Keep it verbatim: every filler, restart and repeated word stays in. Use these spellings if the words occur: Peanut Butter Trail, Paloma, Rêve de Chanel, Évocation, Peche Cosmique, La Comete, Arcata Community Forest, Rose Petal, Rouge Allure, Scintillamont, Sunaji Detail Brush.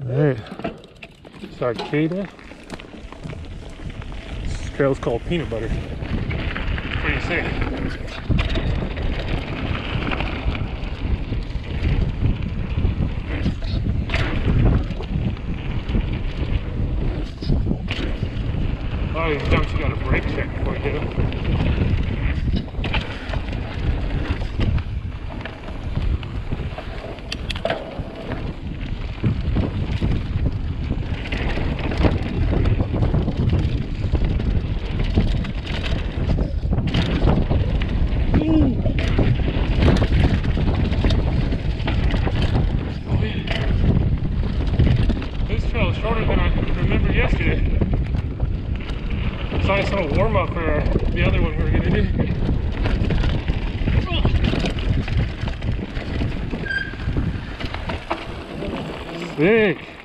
Alright, it's Arcata. This trail's called Peanut Butter. What do you say? Oh, these dumps, you got a brake check before you get them. Nice little warm up for the other one we were gonna do. Sick!